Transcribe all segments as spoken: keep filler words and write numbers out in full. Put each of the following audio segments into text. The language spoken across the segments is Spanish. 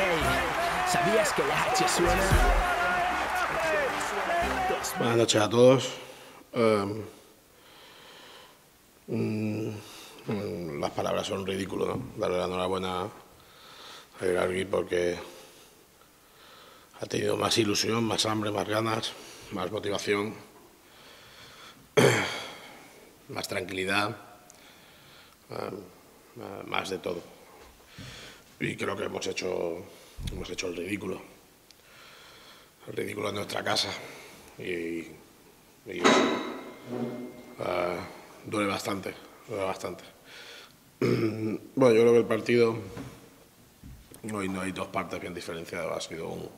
Hey, ¿sabías que la H suena? Buenas noches a todos. Um, um, las palabras son ridículas, ¿no? Darle la enhorabuena a Irargi porque ha tenido más ilusión, más hambre, más ganas, más motivación, más tranquilidad, más de todo. Y creo que hemos hecho, hemos hecho el ridículo, el ridículo en nuestra casa. Y, y eso, uh, duele bastante, duele bastante. Bueno, yo creo que el partido, hoy no hay dos partes bien diferenciadas, ha sido un,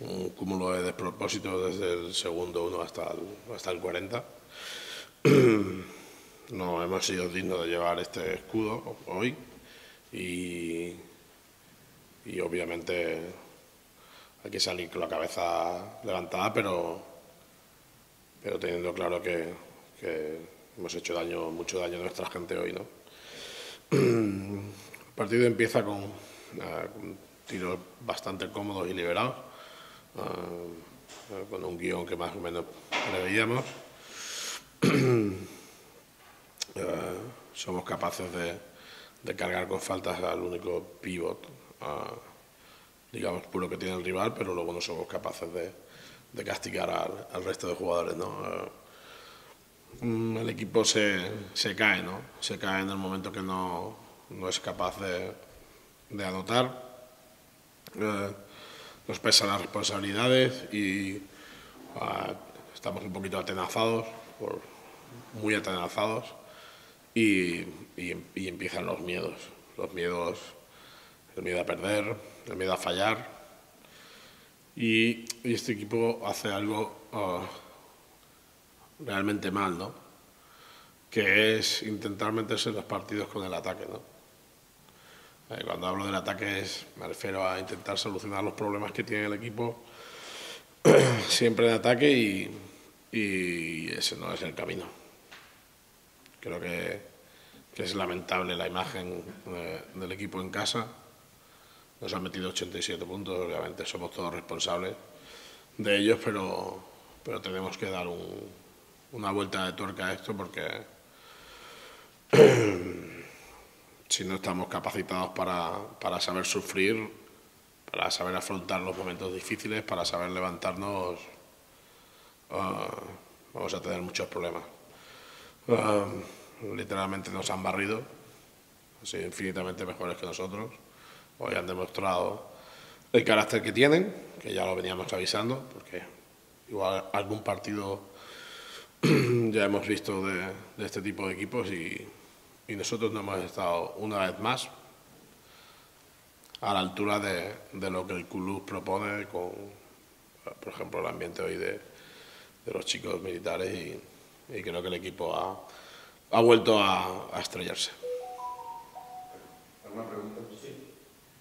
un cúmulo de despropósitos desde el segundo uno hasta el, hasta el cuarenta. No hemos sido dignos de llevar este escudo hoy y, y obviamente hay que salir con la cabeza levantada, pero, pero teniendo claro que, que hemos hecho daño, mucho daño a nuestra gente hoy, ¿no? El partido empieza con, uh, con tiros bastante cómodos y liberados, uh, con un guión que más o menos preveíamos. Uh, somos capaces de, de cargar con faltas al único pívot, uh, digamos, puro que tiene el rival, pero luego no somos capaces de, de castigar al, al resto de jugadores, ¿no? Uh, el equipo se, se cae, ¿no? Se cae en el momento que no, no es capaz de, de anotar. Uh, nos pesan las responsabilidades y uh, estamos un poquito atenazados, por, muy atenazados. Y, y, y empiezan los miedos, los miedos, el miedo a perder, el miedo a fallar. Y, y este equipo hace algo uh, realmente mal, ¿no? Que es intentar meterse en los partidos con el ataque, ¿no? Eh, cuando hablo del ataque es, me refiero a intentar solucionar los problemas que tiene el equipo siempre en ataque y, y ese no es el camino. Creo que, que es lamentable la imagen eh, del equipo en casa. Nos han metido ochenta y siete puntos, obviamente somos todos responsables de ellos, pero, pero tenemos que dar un, una vuelta de tuerca a esto porque si no estamos capacitados para, para saber sufrir, para saber afrontar los momentos difíciles, para saber levantarnos, uh, vamos a tener muchos problemas. Uh, literalmente nos han barrido, han sido infinitamente mejores que nosotros. Hoy han demostrado el carácter que tienen, que ya lo veníamos avisando, porque igual algún partido ya hemos visto de, de este tipo de equipos y, y nosotros no hemos estado una vez más a la altura de, de lo que el club propone con, por ejemplo, el ambiente hoy de, de los chicos militares y y creo que el equipo ha, ha vuelto a, a estrellarse. ¿Alguna pregunta? Sí.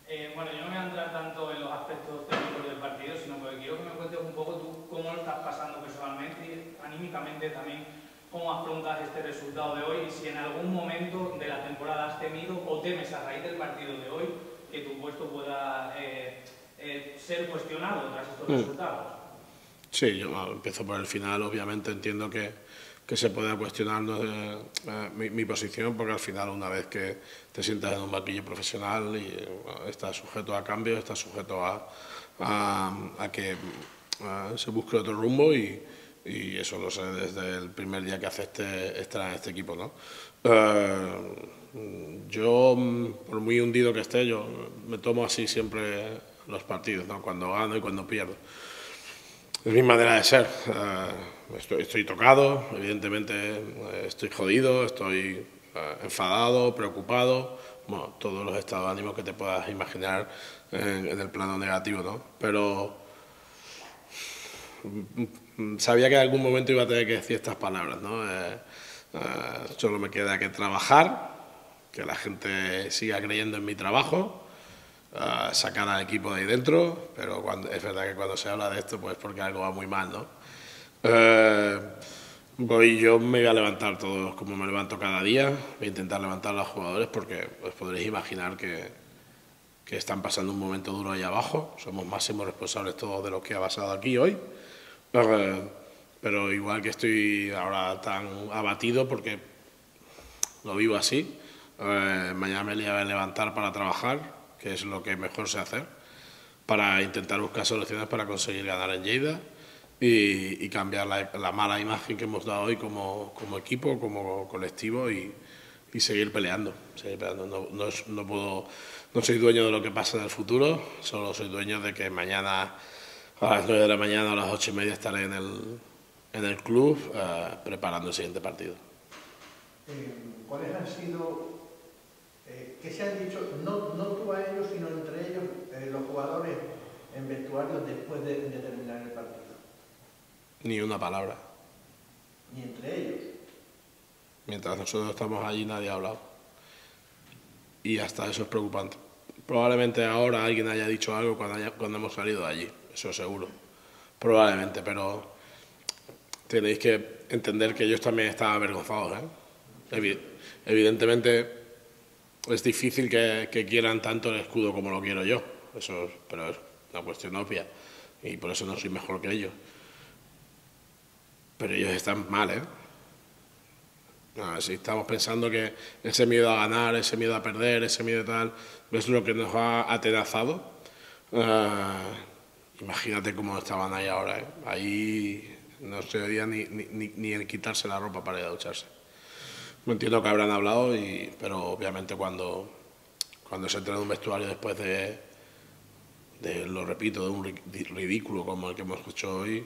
Eh, bueno, yo no voy a entrar tanto en los aspectos técnicos del partido, sino porque quiero que me cuentes un poco tú cómo lo estás pasando personalmente y anímicamente también, cómo afrontas este resultado de hoy y si en algún momento de la temporada has temido o temes a raíz del partido de hoy que tu puesto pueda eh, eh, ser cuestionado tras estos mm. resultados. Sí, yo empiezo por el final, obviamente entiendo que que se pueda cuestionar eh, eh, mi, mi posición, porque al final una vez que te sientas en un banquillo profesional y eh, estás sujeto a cambios, estás sujeto a, a, a que a, se busque otro rumbo y, y eso lo sé desde el primer día que acepté estar en este equipo, ¿no? Eh, yo, por muy hundido que esté, yo me tomo así siempre los partidos, ¿no? Cuando gano y cuando pierdo. Es mi manera de ser. Uh, estoy, estoy tocado, evidentemente estoy jodido, estoy uh, enfadado, preocupado, bueno, todos los estados de ánimo que te puedas imaginar en, en el plano negativo, ¿no? Pero sabía que en algún momento iba a tener que decir estas palabras, ¿no? Eh, uh, solo me queda que trabajar, que la gente siga creyendo en mi trabajo. Uh, sacar al equipo de ahí dentro, pero cuando, es verdad que cuando se habla de esto, pues porque algo va muy mal, ¿no? Uh, voy, yo me voy a levantar todos como me levanto cada día, voy a intentar levantar a los jugadores porque os podréis imaginar que, que están pasando un momento duro ahí abajo. Somos máximos responsables todos de lo que ha pasado aquí hoy. Pero igual que estoy ahora tan abatido porque lo vivo así, eh, mañana me voy a levantar para trabajar, que es lo que mejor sé hacer, para intentar buscar soluciones para conseguir ganar en Lleida y, y cambiar la, la mala imagen que hemos dado hoy como, como equipo, como colectivo y, y seguir peleando. Seguir peleando. No, no, no, puedo, no soy dueño de lo que pasa en el futuro, solo soy dueño de que mañana a las nueve de la mañana o a las ocho y media estaré en el, en el club eh, preparando el siguiente partido. ¿Cuáles han sido, eh, qué se han dicho, no, no tú a ellos, sino entre ellos, eh, los jugadores en vestuarios después de, de terminar el partido? Ni una palabra. ¿Ni entre ellos? Mientras nosotros estamos allí nadie ha hablado. Y hasta eso es preocupante. Probablemente ahora alguien haya dicho algo cuando, haya, cuando hemos salido de allí, eso seguro. Probablemente, pero tenéis que entender que ellos también están avergonzados, ¿eh? Evidentemente es difícil que, que quieran tanto el escudo como lo quiero yo, eso, pero es una cuestión obvia y por eso no soy mejor que ellos. Pero ellos están mal, ¿eh? No, si estamos pensando que ese miedo a ganar, ese miedo a perder, ese miedo a tal, es lo que nos ha atenazado. Uh, imagínate cómo estaban ahí ahora, ¿eh? Ahí no se veía ni, ni, ni el quitarse la ropa para ir a ducharse. No entiendo que habrán hablado, y, pero obviamente cuando, cuando se entra en un vestuario después de, de, lo repito, de un ridículo como el que hemos hecho hoy,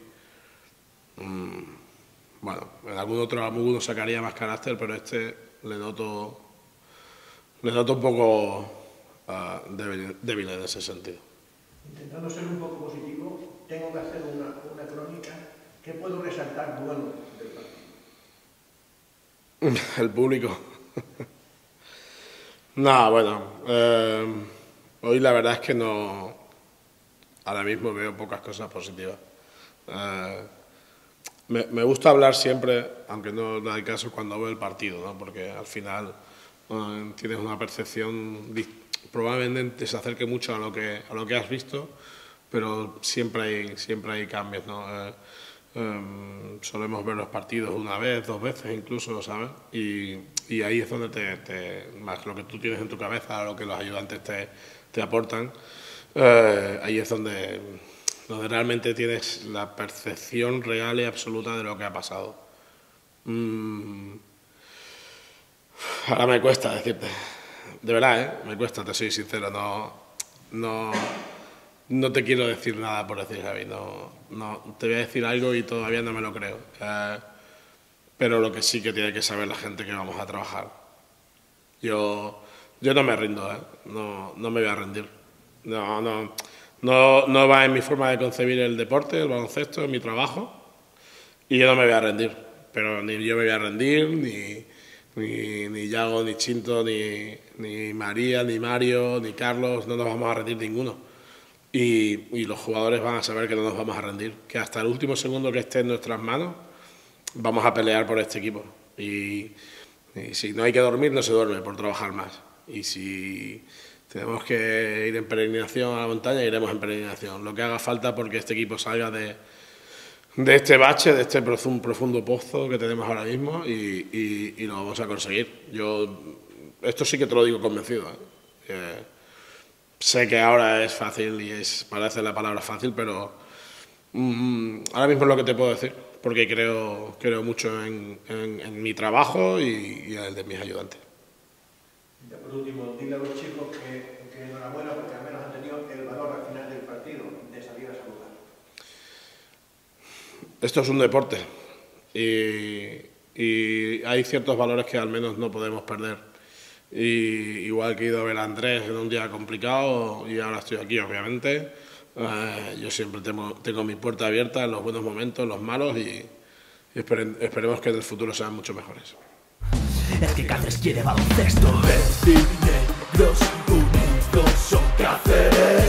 mmm, bueno, en algún otro alguno sacaría más carácter, pero este le noto, le noto un poco uh, débil, débil en ese sentido. Intentando ser un poco positivo, tengo que hacer una, una crónica. ¿Qué puedo resaltar bueno del partido? El público. No, bueno, eh, hoy la verdad es que no, ahora mismo veo pocas cosas positivas. Eh, me, me gusta hablar siempre, aunque no da el caso, cuando veo el partido, ¿no? Porque al final eh, tienes una percepción, probablemente se acerque mucho a lo que, a lo que has visto, pero siempre hay, siempre hay cambios, ¿no? Eh, Um, solemos ver los partidos una vez, dos veces incluso, ¿sabes? Y, y ahí es donde te, te, más lo que tú tienes en tu cabeza, lo que los ayudantes te, te aportan, eh, ahí es donde, donde realmente tienes la percepción real y absoluta de lo que ha pasado. Mm. Ahora me cuesta decirte, de verdad, ¿eh? Me cuesta, te soy sincero, no... no No te quiero decir nada, por decir, Javi, no, no, te voy a decir algo y todavía no me lo creo. Eh, pero lo que sí que tiene que saber la gente que vamos a trabajar. Yo, yo no me rindo, ¿eh? no, no me voy a rendir. No, no, no, no va en mi forma de concebir el deporte, el baloncesto, mi trabajo, y yo no me voy a rendir. Pero ni yo me voy a rendir, ni, ni, ni Yago, ni Chinto, ni, ni María, ni Mario, ni Carlos, no nos vamos a rendir ninguno. Y, y los jugadores van a saber que no nos vamos a rendir, que hasta el último segundo que esté en nuestras manos vamos a pelear por este equipo. Y, y si no hay que dormir, no se duerme por trabajar más. Y si tenemos que ir en peregrinación a la montaña, iremos en peregrinación. Lo que haga falta porque este equipo salga de, de este bache, de este profundo, profundo pozo que tenemos ahora mismo y, y, y lo vamos a conseguir. Yo, esto sí que te lo digo convencido, ¿eh? Que, sé que ahora es fácil y es, parece la palabra fácil, pero mm, ahora mismo es lo que te puedo decir, porque creo, creo mucho en, en, en mi trabajo y, y en el de mis ayudantes. Ya por último, dile a los chicos que, que enhorabuena porque al menos han tenido el valor al final del partido de salir a saludar. Esto es un deporte y, y hay ciertos valores que al menos no podemos perder. Y igual que he ido a ver a Andrés en un día complicado y ahora estoy aquí, obviamente. Eh, yo siempre tengo, tengo mi puerta abierta en los buenos momentos, en los malos y, y espere, esperemos que en el futuro sean mucho mejores. Es que Cáceres quiere baloncesto. Vestidos negros unidos son Cáceres.